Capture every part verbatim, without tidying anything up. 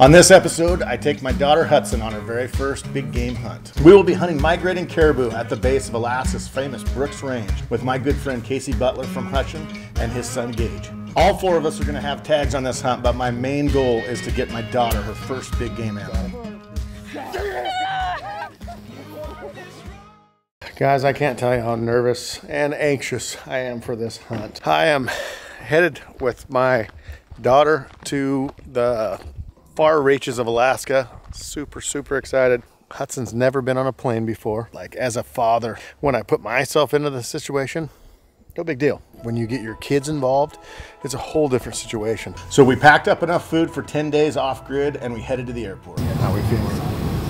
On this episode, I take my daughter Hudson on her very first big game hunt. We will be hunting migrating caribou at the base of Alaska's famous Brooks Range with my good friend Casey Butler from Hudson and his son Gage. All four of us are going to have tags on this hunt, but my main goal is to get my daughter her first big game animal. Guys, I can't tell you how nervous and anxious I am for this hunt. I am headed with my daughter to the far reaches of Alaska. Super, super excited. Hudson's never been on a plane before. Like, as a father, when I put myself into the situation, no big deal. When you get your kids involved, it's a whole different situation. So we packed up enough food for ten days off grid and we headed to the airport. How are we feeling?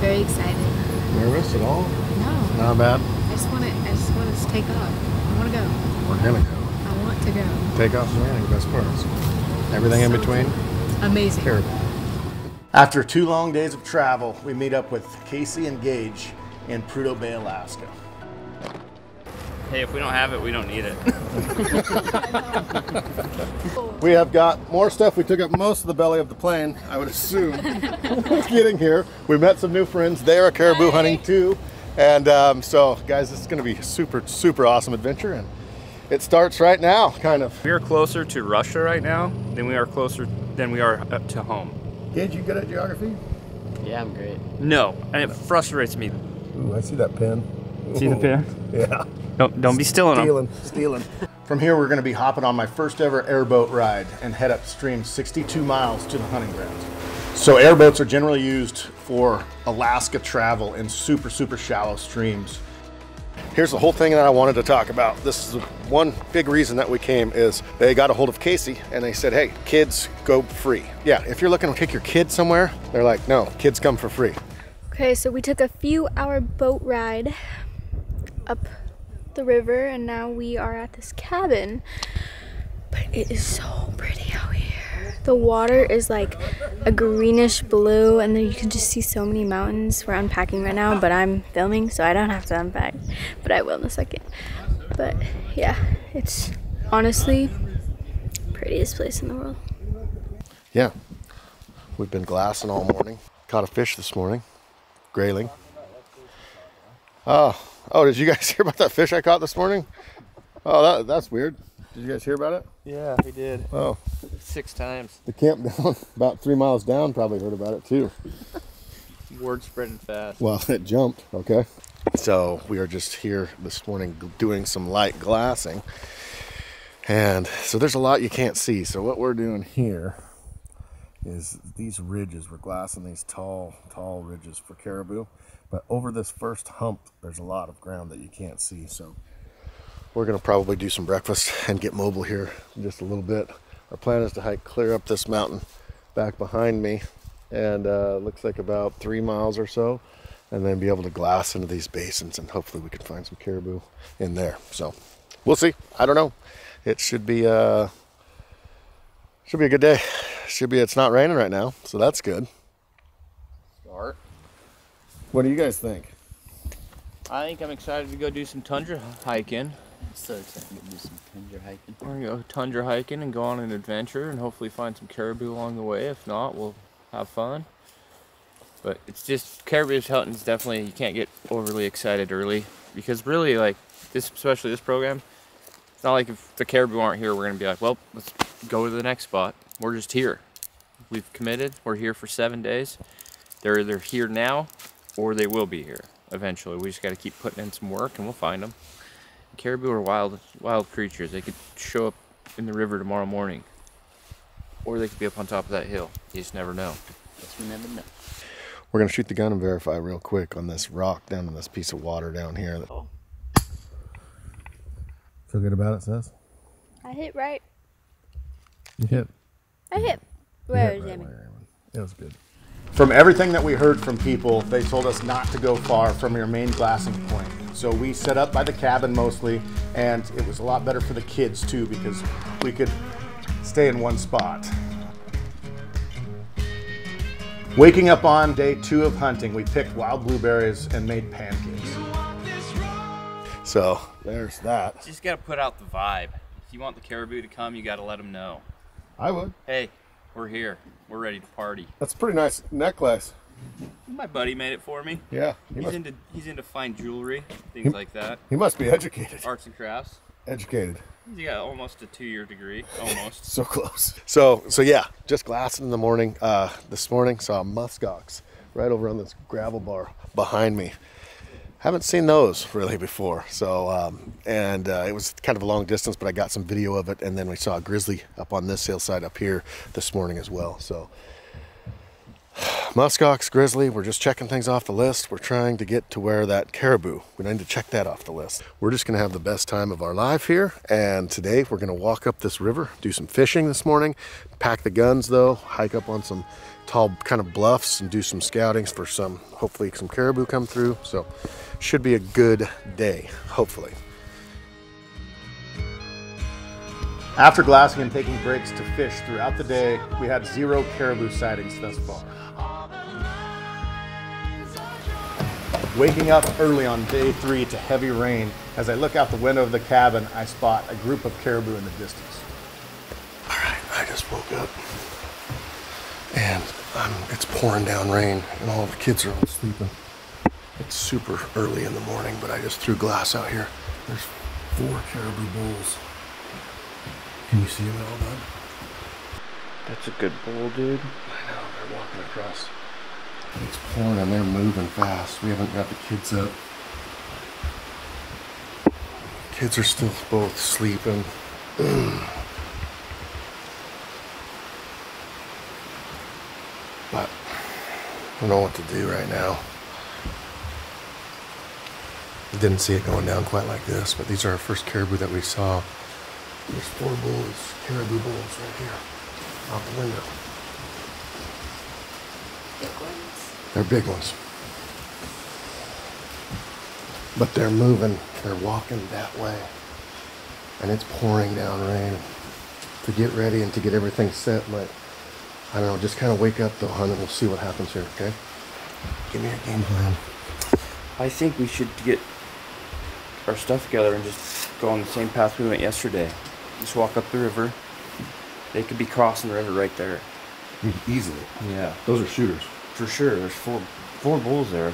Very excited. Nervous at all? No. Not bad? I just want to, I just want to take off. I want to go. We're gonna go. I want to go. Take off and landing, best parts. Everything in between? Amazing. Terrible. After two long days of travel, we meet up with Casey and Gage in Prudhoe Bay, Alaska. Hey, if we don't have it, we don't need it. We have got more stuff. We took up most of the belly of the plane, I would assume, getting here. We met some new friends. They are caribou hunting too. And um, so, guys, this is going to be a super, super awesome adventure. And it starts right now, kind of. We are closer to Russia right now than we are closer than we are up to home. Gage, you good at geography? Yeah, I'm great. No, and it frustrates me. Ooh, I see that pin. See the pin? Yeah. Don't, don't be stealing, stealing them. Stealing, stealing. From here, we're gonna be hopping on my first ever airboat ride and head upstream sixty-two miles to the hunting grounds. So airboats are generally used for Alaska travel in super, super shallow streams. Here's the whole thing that I wanted to talk about. This is one big reason that we came is they got a hold of Casey and they said, hey, kids go free. Yeah, if you're looking to take your kid somewhere, they're like, no, kids come for free. Okay, so we took a few hour boat ride up the river and now we are at this cabin. But it is so pretty out here. The water is like a greenish blue and then you can just see so many mountains. We're unpacking right now, but I'm filming so I don't have to unpack, but I will in a second. But yeah, it's honestly prettiest place in the world. Yeah, we've been glassing all morning. Caught a fish this morning, grayling. Oh, oh, did you guys hear about that fish I caught this morning? Oh, that, that's weird. Did you guys hear about it? Yeah, we did. Oh. Six times. The camp down, about three miles down, probably heard about it too. Word spreading fast. Well, it jumped, okay. So we are just here this morning doing some light glassing. And so there's a lot you can't see. So what we're doing here is these ridges. We're glassing these tall, tall ridges for caribou. But over this first hump, there's a lot of ground that you can't see. So we're gonna probably do some breakfast and get mobile here in just a little bit. Our plan is to hike clear up this mountain back behind me and uh, looks like about three miles or so, and then be able to glass into these basins and hopefully we can find some caribou in there. So we'll see, I don't know. It should be, uh, should be a good day. Should be, it's not raining right now, so that's good. Start. What do you guys think? I think I'm excited to go do some tundra hiking. I'm so excited to do some tundra hiking. We're going to go tundra hiking and go on an adventure and hopefully find some caribou along the way. If not, we'll have fun. But it's just, caribou hunting is definitely, you can't get overly excited early. Because really, like, this, especially this program, it's not like if the caribou aren't here, we're going to be like, well, let's go to the next spot. We're just here. We've committed. We're here for seven days. They're either here now or they will be here eventually. We just got to keep putting in some work and we'll find them. Caribou are wild, wild creatures. They could show up in the river tomorrow morning, or they could be up on top of that hill. You just never know. Guess we never know. We're gonna shoot the gun and verify real quick on this rock down in this piece of water down here. Oh. Feel good about it, Seth? I hit right. You hit. I hit. Where is Jamie? It was good. From everything that we heard from people, they told us not to go far from your main glassing point. So we set up by the cabin mostly, and it was a lot better for the kids too because we could stay in one spot. Waking up on day two of hunting, we picked wild blueberries and made pancakes. So there's that. You just gotta put out the vibe. If you want the caribou to come, you gotta let them know. I would. Hey. We're here. We're ready to party. That's a pretty nice necklace. My buddy made it for me. Yeah. He he's into he's into fine jewelry, things he, like that. He must be educated. Arts and crafts. Educated. He's got almost a two-year degree. Almost. So close. So so yeah, just glassing in the morning. Uh, this morning saw muskox right over on this gravel bar behind me. Haven't seen those really before. So um, and uh, it was kind of a long distance, but I got some video of it, and then we saw a grizzly up on this hillside up here this morning as well. So. Muskox, grizzly, we're just checking things off the list. We're trying to get to where that caribou, we need to check that off the list. We're just gonna have the best time of our life here. And today we're gonna walk up this river, do some fishing this morning, pack the guns though, hike up on some tall kind of bluffs and do some scoutings for some, hopefully some caribou come through. So should be a good day, hopefully. After glassing and taking breaks to fish throughout the day, we had zero caribou sightings thus far. Waking up early on day three to heavy rain, as I look out the window of the cabin, I spot a group of caribou in the distance. All right, I just woke up and um, it's pouring down rain and all the kids are all sleeping. It's super early in the morning, but I just threw glass out here. There's four caribou bulls. Can you see them all, bud? That's a good bull, dude. I know, they're walking across. It's pouring and they're moving fast. We haven't got the kids up. Kids are still both sleeping. But I don't know what to do right now. I didn't see it going down quite like this, but these are our first caribou that we saw. There's four bulls, caribou bulls right here, out the window. Big ones? They're big ones. But they're moving, they're walking that way. And it's pouring down rain. To get ready and to get everything set, like, I don't know, just kind of wake up though, hun, and we'll see what happens here, okay? Give me your game plan. I think we should get our stuff together and just go on the same path we went yesterday. Just walk up the river. They could be crossing the river right there. Easily. Yeah. Those are shooters. For sure. There's four four bulls there.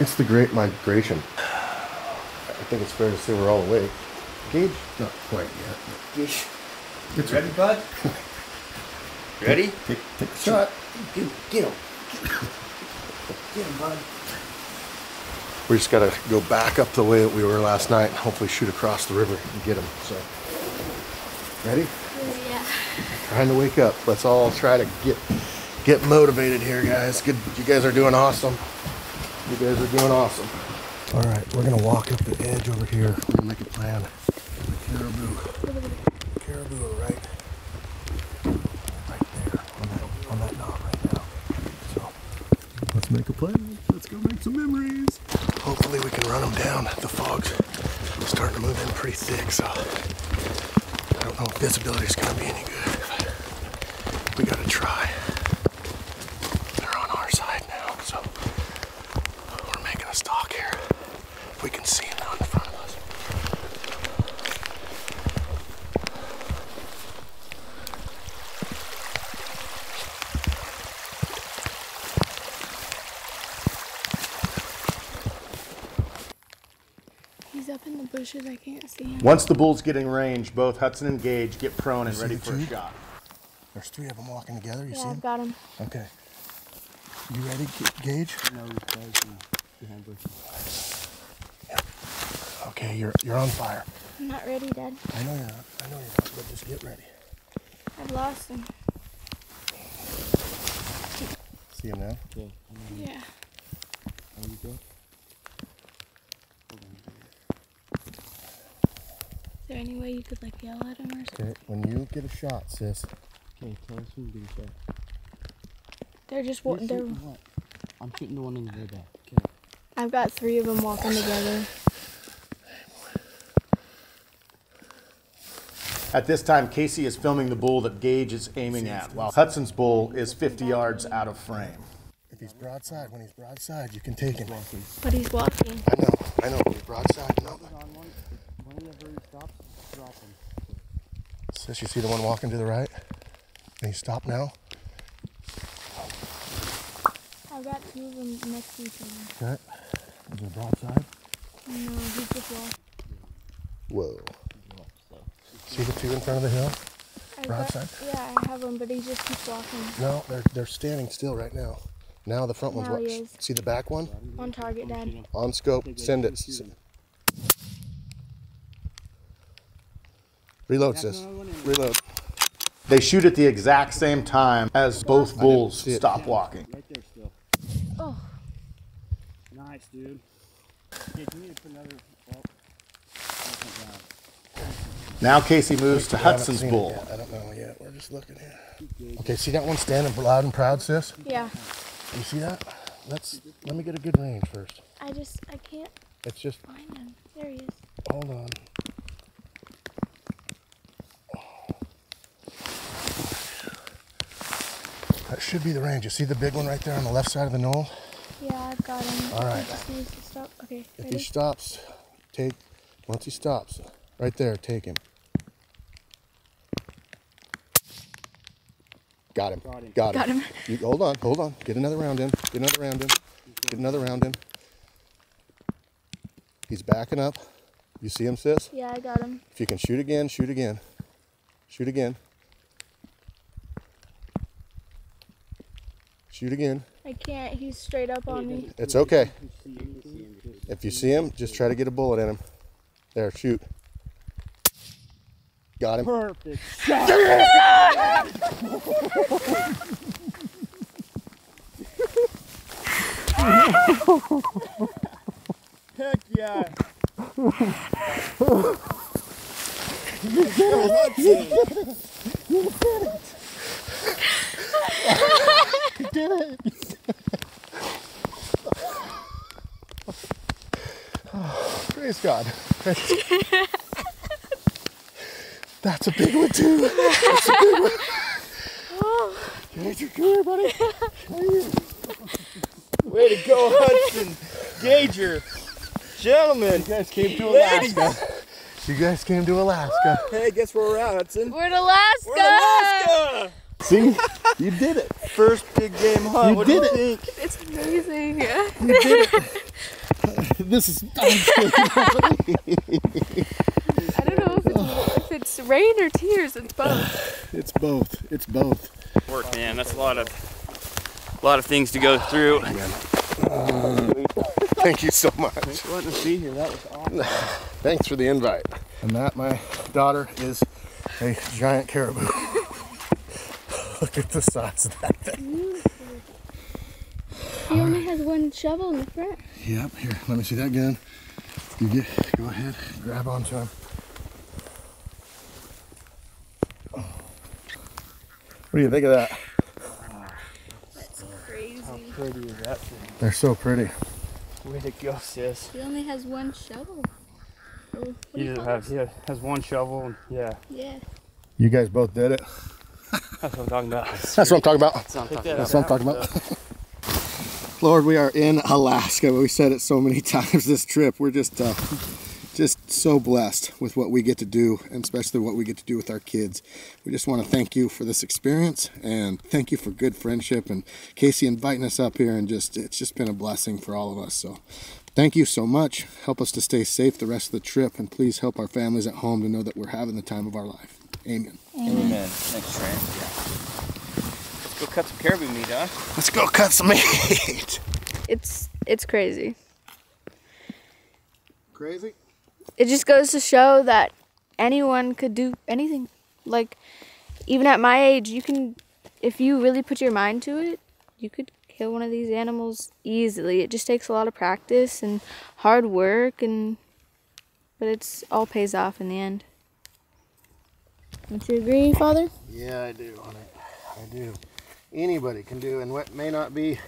It's the Great Migration. I think it's fair to say we're all awake. Gage? Not quite yet. Gage. It's ready, ready, bud? Ready? Take, take the shot. Get him. Get him, get him, bud. We just gotta go back up the way that we were last night and hopefully shoot across the river and get them, so. Ready? Yeah. Trying to wake up. Let's all try to get get motivated here, guys. Good, you guys are doing awesome. You guys are doing awesome. All right, we're gonna walk up the edge over here. We're gonna make a plan. The caribou, the caribou are right, right there on that, on that knob right now. So let's make a plan. Let's go make some memories. Hopefully we can run them down. The fog's starting to move in pretty thick, so I don't know if visibility is going to be any good, but we got to try. They're on our side now, so we're making a stalk here. If we can see them now in front of bushes, I can't see him. Once the bulls get in range, both Hudson and Gage get prone and ready for a shot. There's three of them walking together. You yeah, see them? I've got them. Okay. You ready, Gage? No, he's behind bushes. Yep. Okay, you're you're on fire. I'm not ready, Dad. I know you're not. I know you're not, but just get ready. I've lost him. See him now? Yeah. Yeah. There you go. Is there any way you could like yell at him or something? Okay, when you get a shot, sis. Okay, tell us who you get a shot. They're just wa they're... What? I'm shooting the one in the way back. Okay. I've got three of them walking together. At this time, Casey is filming the bull that Gage is aiming at, while Hudson's bull is fifty yards out of frame. If he's broadside, when he's broadside, you can take him. But he's walking. I know, I know. He's broadside, no. Sis, you see the one walking to the right? Can you stop now? I got two of them next to each other. Okay. Is there a broadside? No, he's just lost. Whoa. See the two in front of the hill? Broadside? Yeah, I have them, but he just keeps walking. No, they're, they're standing still right now. Now the front one's walking. See the back one? On target, Dad. On scope. Send it. Reload, sis. Reload. They shoot at the exact same time as both bulls stop walking. Right there still. Oh. Nice, dude. Hey, do you need to put another... Oh. Now Casey moves to Hudson's bull. I don't know yet. We're just looking here. Okay, see that one standing loud and proud, sis? Yeah. You see that? Let's let me get a good range first. I just I can't. It's just. Find him. There he is. Hold on. That should be the range. You see the big one right there on the left side of the knoll? Yeah, I've got him. All right. He just needs to stop. Okay. If ready? He stops, take. Once he stops, right there, take him. Got him. Got him. Got him. Got him. You, hold on. Hold on. Get another round in. Get another round in. Get another round in. He's backing up. You see him, sis? Yeah, I got him. If you can shoot again, shoot again. Shoot again. Shoot again. I can't. He's straight up on me. It's okay. If you see him, just try to get a bullet in him. There, shoot. Got him. Perfect shot. Heck yeah. You did it. You did it. You did it. You did it. Oh, praise God. Praise God. That's a big one too. That's a big one. Oh. Gage, come here, buddy. How are you? Way to go, Hudson. Gager. Gentlemen. You guys came to Alaska. You guys came to Alaska. Hey, guess where we're at, Hudson? We're in Alaska. We're in Alaska. See? You did it. First big game hunt. You what did do you it. Think? It's amazing. You did it. This is I don't know if it's It's rain or tears. It's both. It's both. It's both. Work, man. That's a lot of, a lot of things to go through. Uh, thank you so much. Thanks for letting us be here. That was awesome. Thanks for the invite. And that, my daughter, is a giant caribou. Look at the size of that thing. He only has one shovel in the front. Yep. Here, let me see that gun. You get. Go ahead. Grab onto him. What do you think of that? That's crazy. How pretty is that thing? They're so pretty. Way to go, sis. He only has one shovel. He has, yeah, has one shovel. And yeah. Yeah. You guys both did it. That's what I'm talking about. That's, That's what I'm talking about. That's what I'm talking, That's what I'm talking about. Lord, we are in Alaska. We said it so many times this trip. We're just, uh, just so blessed with what we get to do, and especially what we get to do with our kids. We just want to thank you for this experience, and thank you for good friendship, and Casey inviting us up here, and just it's just been a blessing for all of us. So thank you so much. Help us to stay safe the rest of the trip, and please help our families at home to know that we're having the time of our life. Amen. Amen. Amen. Thanks, Trent. Yeah. Let's go cut some caribou meat, huh? Let's go cut some meat. It's it's crazy. Crazy? It just goes to show that anyone could do anything. Like, even at my age, you can, if you really put your mind to it, you could kill one of these animals easily. It just takes a lot of practice and hard work, and but it's all pays off in the end. Don't you agree, Father? Yeah, I do on it. I do. Anybody can do, and what may not be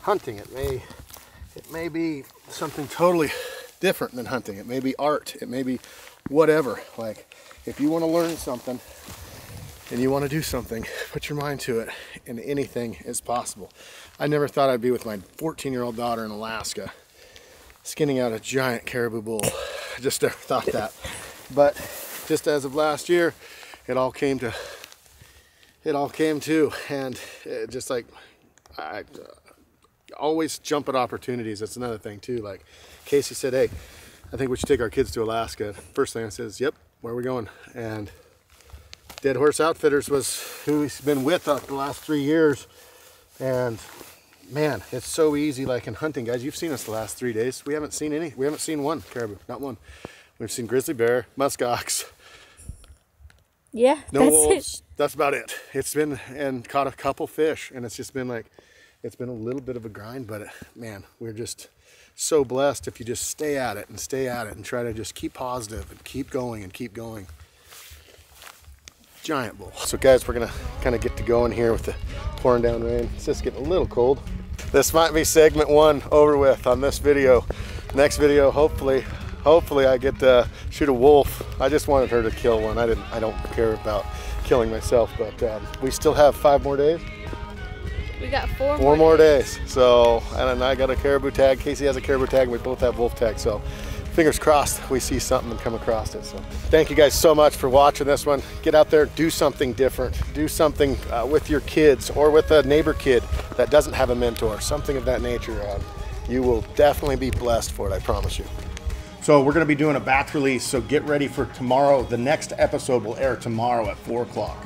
hunting, it may, it may be something totally different than hunting. It may be art, it may be whatever. Like, if you want to learn something and you want to do something, put your mind to it, and anything is possible. I never thought I'd be with my fourteen year old daughter in Alaska skinning out a giant caribou bull. I just never thought that. But just as of last year, it all came to it all came to, and it just like I always jump at opportunities. That's another thing too. Like Casey said, hey, I think we should take our kids to Alaska. First thing I said is, yep, where are we going? And Dead Horse Outfitters was who he's been with us the last three years. And man, it's so easy, like in hunting, guys. You've seen us the last three days. We haven't seen any, we haven't seen one caribou, not one. We've seen grizzly bear, musk ox. Yeah, no that's wolves. It. That's about it. It's been, and caught a couple fish, and it's just been like, it's been a little bit of a grind, but man, we're just so blessed if you just stay at it and stay at it and try to just keep positive and keep going and keep going. Giant bull. So guys, we're gonna kind of get to going here with the pouring down rain. It's just getting a little cold. This might be segment one over with on this video. Next video, hopefully, hopefully I get to shoot a wolf. I just wanted her to kill one. I didn't, I don't care about killing myself, but um, we still have five more days. We got four, four more days. days. So, and I got a caribou tag. Casey has a caribou tag, and we both have wolf tag. So, fingers crossed we see something and come across it. So, thank you guys so much for watching this one. Get out there, do something different. Do something uh, with your kids or with a neighbor kid that doesn't have a mentor, something of that nature. Um, you will definitely be blessed for it, I promise you. So we're gonna be doing a batch release, so get ready for tomorrow. The next episode will air tomorrow at four o'clock.